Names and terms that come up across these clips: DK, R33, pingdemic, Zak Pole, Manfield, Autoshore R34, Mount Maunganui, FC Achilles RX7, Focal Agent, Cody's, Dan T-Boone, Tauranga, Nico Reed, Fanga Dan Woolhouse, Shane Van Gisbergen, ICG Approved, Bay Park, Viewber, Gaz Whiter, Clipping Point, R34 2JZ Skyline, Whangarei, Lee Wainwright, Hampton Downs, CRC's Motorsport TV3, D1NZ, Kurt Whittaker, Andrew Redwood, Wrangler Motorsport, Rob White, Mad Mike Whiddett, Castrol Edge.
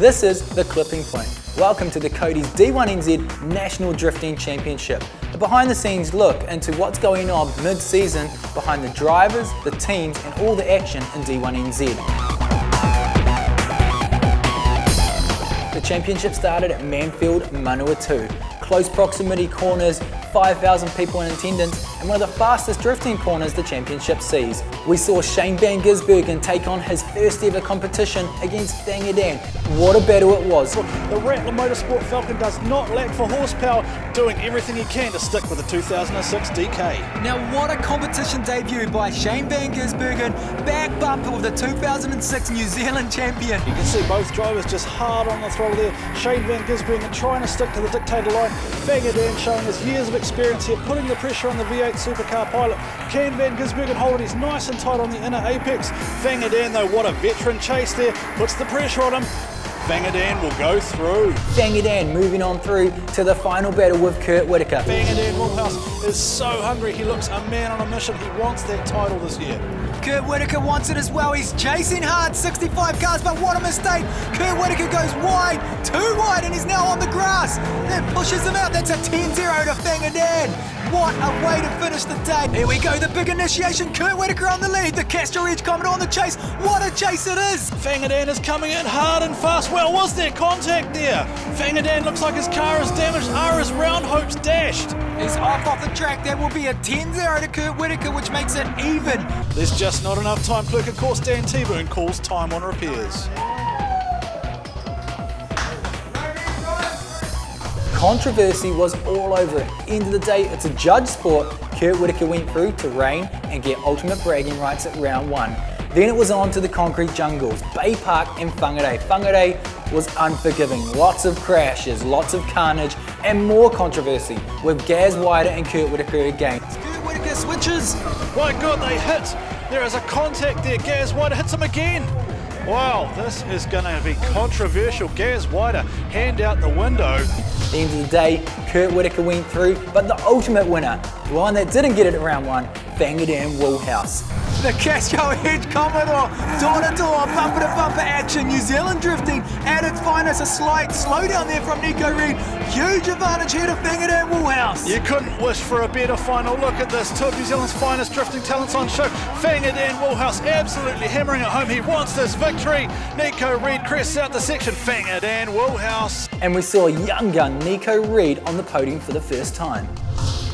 This is the clipping point. Welcome to the Cody's D1NZ National Drifting Championship. A behind-the-scenes look into what's going on mid-season behind the drivers, the teams, and all the action in D1NZ. The championship started at Manfield, Manua 2. Close proximity corners, 5,000 people in attendance, and one of the fastest drifting corners the championship sees. We saw Shane Van Gisbergen take on his first ever competition against Fanga Dan. What a battle it was. The Wrangler Motorsport Falcon does not lack for horsepower, doing everything he can to stick with the 2006 DK. Now what a competition debut by Shane Van Gisbergen, back bumper of the 2006 New Zealand champion. You can see both drivers just hard on the throttle there. Shane Van Gisbergen trying to stick to the dictator line. Fanga Dan showing his years of experience here, putting the pressure on the V8 supercar pilot. Ken van Gisbergen holding his nice and tight on the inner apex. Fanga Dan though, what a veteran chase there, puts the pressure on him. Fanga Dan will go through. Fanga Dan moving on through to the final battle with Kurt Whittaker. Fanga Dan Woolhouse is so hungry, he looks a man on a mission, he wants that title this year. Kurt Whittaker wants it as well. He's chasing hard, 65 cars, but what a mistake. Kurt Whittaker goes wide, too wide, and he's now on the grass. That pushes him out. That's a 10-0 to Fanga Dan. What a way to finish the day. Here we go, the big initiation. Kurt Whittaker on the lead, the Castrol Edge Commodore on the chase. What a chase it is. Fanga Dan is coming in hard and fast. Well, was there contact there? Fanga Dan looks like his car is damaged. Are his round hopes dashed? He's off the track. That will be a 10-0 to Kurt Whittaker, which makes it even. There's just not enough time. Clerk of Course Dan T-Boone calls time on repairs. Controversy was all over it. End of the day, it's a judge sport. Kurt Whittaker went through to reign and get ultimate bragging rights at round one. Then it was on to the concrete jungles, Bay Park and Whangarei. Whangarei was unforgiving. Lots of crashes, lots of carnage, and more controversy with Gaz Whiter and Kurt Whittaker again. Kurt Whittaker switches. My God, they hit. There is a contact there. Gaz Whiter hits him again. Wow, this is going to be controversial. Gaz Whiter, hand out the window. At the end of the day, Kurt Whittaker went through, but the ultimate winner, the one that didn't get it at round one, Fanga Dan Woolhouse. The Castrol Edge Commodore, door-to-door, bumper-to-bumper action. New Zealand drifting at its finest. A slight slowdown there from Nico Reed. Huge advantage here to Fanga Dan Woolhouse. You couldn't wish for a better final. Look at this, two of New Zealand's finest drifting talents on show. Fanga Dan Woolhouse absolutely hammering it home. He wants this victory. Nico Reed crests out the section. Fanga Dan Woolhouse. And we saw young gun Nico Reed on the podium for the first time.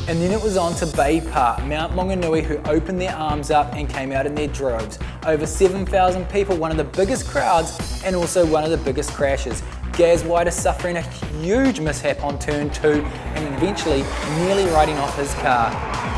And then it was on to Bay Park, Mount Maunganui, who opened their arms up and came out in their droves. Over 7,000 people, one of the biggest crowds and also one of the biggest crashes. Gaz Whiter suffering a huge mishap on turn two and eventually nearly riding off his car.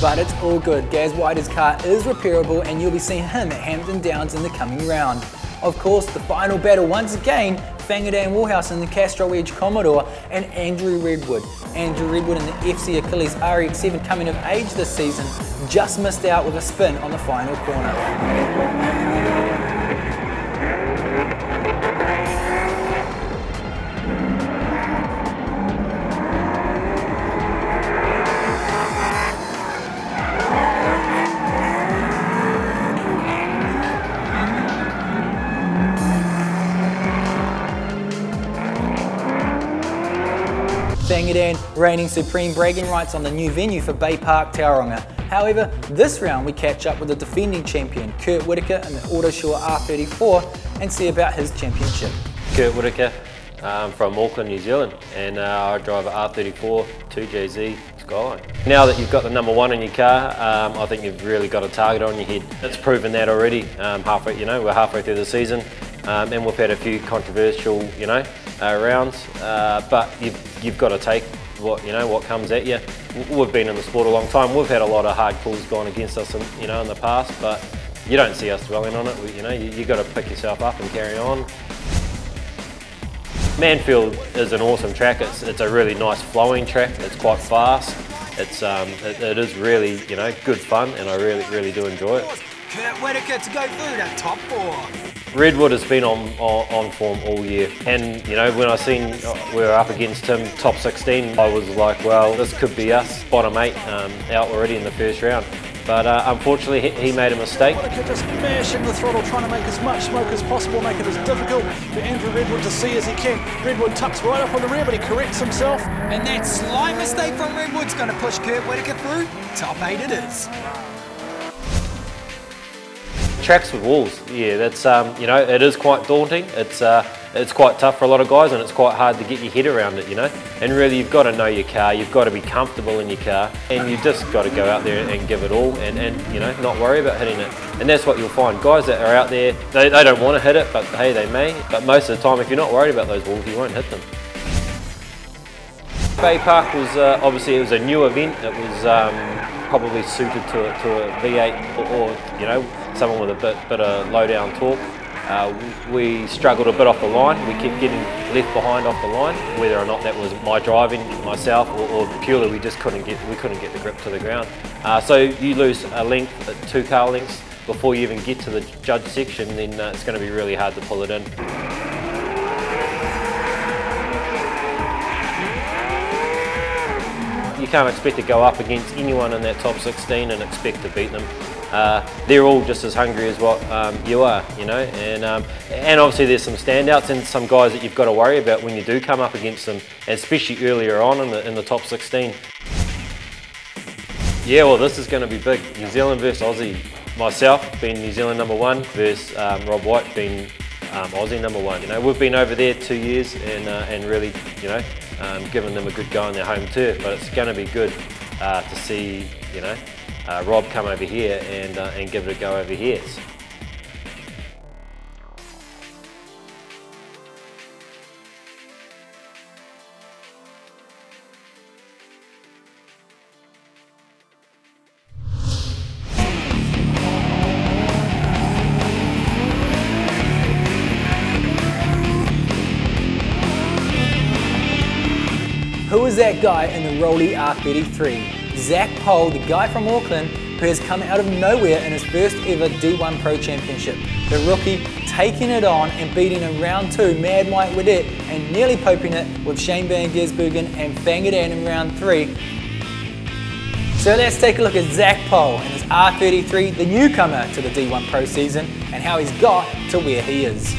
But it's all good. Gaz Whiter's car is repairable and you'll be seeing him at Hampton Downs in the coming round. Of course, the final battle once again, Fanga Dan Woolhouse in the Castrol Edge Commodore and Andrew Redwood. Andrew Redwood in the FC Achilles RX7 coming of age this season just missed out with a spin on the final corner. Fanga Dan reigning supreme, bragging rights on the new venue for Bay Park, Tauranga. However, this round we catch up with the defending champion, Kurt Whittaker, in the Autoshore R34 and see about his championship. Kurt Whittaker from Auckland, New Zealand, and I drive an R34 2JZ Skyline. Now that you've got the number one in your car, I think you've really got a target on your head. It's proven that already. Halfway, you know, we're halfway through the season, and we've had a few controversial, you know, rounds, but you've got to take what, you know, what comes at you. We've been in the sport a long time. We've had a lot of hard calls gone against us, you know, in the past, but you don't see us dwelling on it. You know, you've got to pick yourself up and carry on. Manfield is an awesome track. It's a really nice flowing track. It's quite fast. It's it is really, you know, good fun, and I really do enjoy it. Kurt Whittaker to go through to top four. Redwood has been on form all year, and you know, when I seen we were up against him top 16, I was like, well, this could be us, bottom 8, out already in the first round. But unfortunately, he made a mistake. Whittaker just mashing the throttle, trying to make as much smoke as possible, make it as difficult for Andrew Redwood to see as he can. Redwood tucks right up on the rear, but he corrects himself. And that slight mistake from Redwood's going to push Kurt Whittaker through. Top 8 it is. Tracks with walls, yeah, that's you know, it is quite daunting. It's quite tough for a lot of guys, and it's quite hard to get your head around it, you know. And really, you've got to know your car, you've got to be comfortable in your car, and you just got to go out there and give it all, and you know, not worry about hitting it. And that's what you'll find. Guys that are out there, they don't want to hit it, but hey, they may. But most of the time, if you're not worried about those walls, you won't hit them. Bay Park was obviously, it was a new event. It was probably suited to a V8 or you know, someone with a bit of low down torque. We struggled a bit off the line. We kept getting left behind off the line. Whether or not that was my driving myself or purely we just couldn't get the grip to the ground. So you lose a length, 2 car lengths before you even get to the judge section. Then it's going to be really hard to pull it in. You can't expect to go up against anyone in that top 16 and expect to beat them. They're all just as hungry as what you are, you know, and obviously there's some standouts and some guys that you've got to worry about when you do come up against them, especially earlier on in the top 16. Yeah, well, this is going to be big. New Zealand versus Aussie. Myself being New Zealand #1 versus Rob White being Aussie #1. You know, we've been over there 2 years and really, you know, giving them a good go on their home turf. But it's going to be good to see, you know, Rob come over here and give it a go over here. Who is that guy in the Rollie R33? Zak Pole, the guy from Auckland, who has come out of nowhere in his first ever D1 Pro Championship. The rookie taking it on and beating in round 2 Mad Mike Whiddett and nearly poping it with Shane Van Gisbergen and Fanga Dan in round 3. So let's take a look at Zak Pole and his R33, the newcomer to the D1 Pro season, and how he's got to where he is.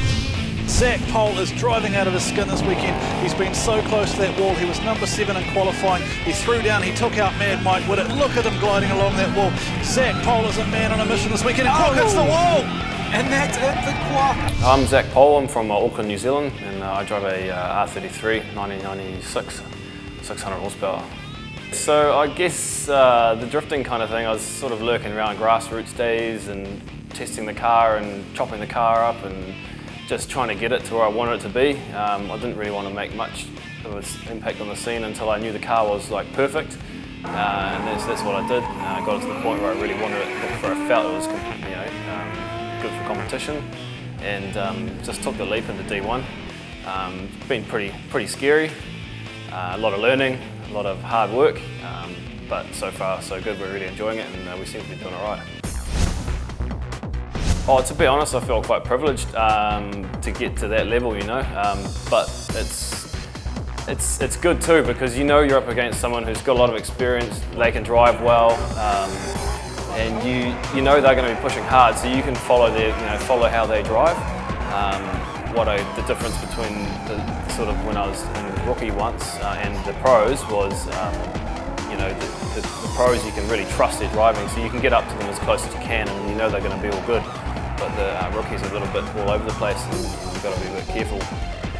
Zak Pole is driving out of his skin this weekend. He's been so close to that wall. He was #7 in qualifying. He threw down, he took out Mad Mike Whiddett. Look at him gliding along that wall. Zak Pole is a man on a mission this weekend. Oh, hits the wall! And that's it, the clock. I'm Zak Pole, I'm from Auckland, New Zealand, and I drive a R33 1996, 600 horsepower. So I guess the drifting kind of thing, I was sort of lurking around grassroots days and testing the car and chopping the car up and just trying to get it to where I wanted it to be. I didn't really want to make much of an impact on the scene until I knew the car was like perfect, and that's what I did. I got it to the point where I really wanted it, where I felt it was, you know, good for competition, and just took the leap into D1. It's been pretty scary, a lot of learning, a lot of hard work, but so far so good. We're really enjoying it, and we seem to be doing all right. Oh, to be honest, I feel quite privileged to get to that level, you know. But it's good too, because you know you're up against someone who's got a lot of experience. They can drive well, and you know they're going to be pushing hard, so you can follow follow how they drive. The difference between the sort of when I was in rookie once and the pros was, you know, the pros, you can really trust their driving, so you can get up to them as close as you can, and you know they're going to be all good. But the rookies are a little bit all over the place, and you've got to be a bit careful.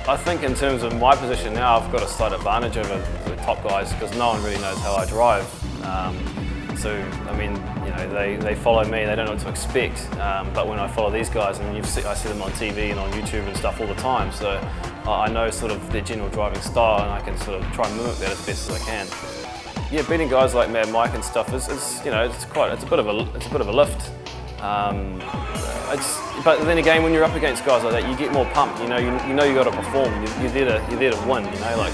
I think in terms of my position now, I've got a slight advantage over the top guys because no one really knows how I drive. So, I mean, you know, they follow me, they don't know what to expect. But when I follow these guys, and I see them on TV and on YouTube and stuff all the time, so I know sort of their general driving style, and I can sort of try and mimic that as best as I can. Yeah, beating guys like Mad Mike and stuff is you know, it's a bit of a lift. But then again, when you're up against guys like that, you get more pumped. You know, you got to perform. You're there to win. You know, like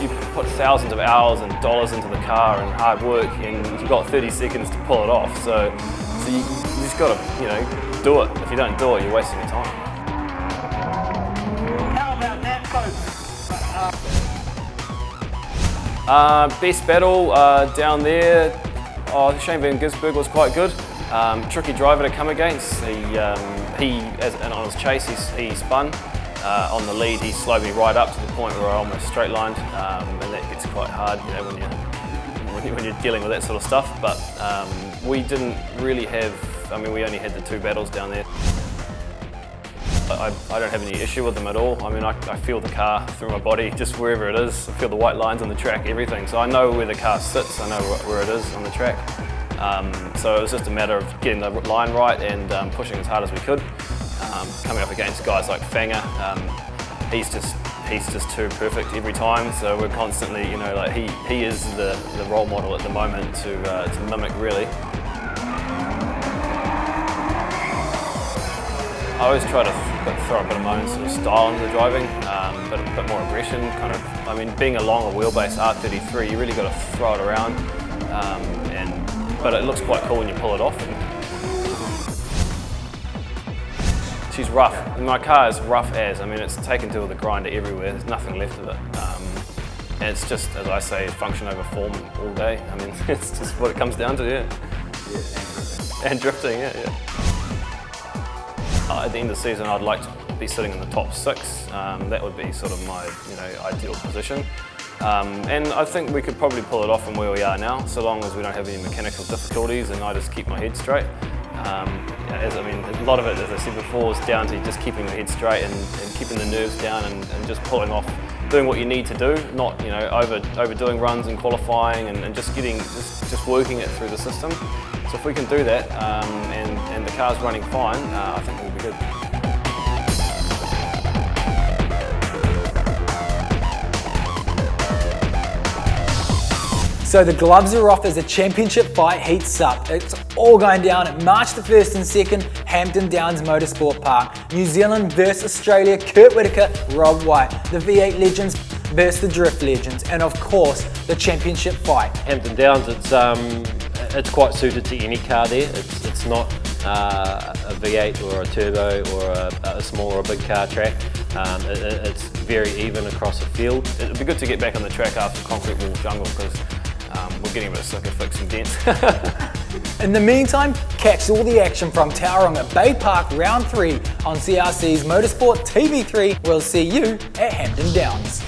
you put thousands of hours and dollars into the car and hard work, and you've got 30 seconds to pull it off. So you just got to do it. If you don't do it, you're wasting your time. Best battle down there, Shane Van Gisberg was quite good. Tricky driver to come against. On his chase, he spun. On the lead, he slowed me right up to the point where I almost straight lined, and that gets quite hard, you know, when you're dealing with that sort of stuff. But we didn't really have, I mean, we only had the two battles down there. I don't have any issue with them at all. I mean, I feel the car through my body, just wherever it is. I feel the white lines on the track, everything. So I know where the car sits, I know where it is on the track. So it was just a matter of getting the line right and pushing as hard as we could. Coming up against guys like Fanga, he's just too perfect every time. So we're constantly, you know, like he is the role model at the moment to mimic really. I always try to throw a bit of my own sort of style into the driving, a bit more aggression, kind of. I mean, being a longer wheelbase R33, you really got to throw it around, but it looks quite cool when you pull it off. She's rough. My car is rough as. I mean, it's taken to the grinder everywhere. There's nothing left of it. And it's just, as I say, function over form all day. I mean, it's just what it comes down to, yeah. Yeah. And drifting, yeah, yeah. At the end of the season, I'd like to be sitting in the top six. That would be sort of my, you know, ideal position. And I think we could probably pull it off from where we are now, so long as we don't have any mechanical difficulties and I just keep my head straight. I mean, a lot of it, as I said before, is down to just keeping the head straight and keeping the nerves down and just pulling off, doing what you need to do, not, you know, overdoing runs and qualifying and just getting, just working it through the system. So if we can do that and the car's running fine, I think we'll be good. So the gloves are off as the championship fight heats up. It's all going down at March the 1st and 2nd, Hampton Downs Motorsport Park. New Zealand versus Australia, Kurt Whittaker, Rob White. The V8 legends versus the drift legends. And of course, the championship fight. Hampton Downs, it's quite suited to any car there. It's not a V8 or a turbo or a small or a big car track. It's very even across the field. It'd be good to get back on the track after concrete wall jungle because we're getting a bit of sucker fix and dents. In the meantime, catch all the action from Tauranga at Bay Park Round 3 on CRC's Motorsport TV3. We'll see you at Hampton Downs.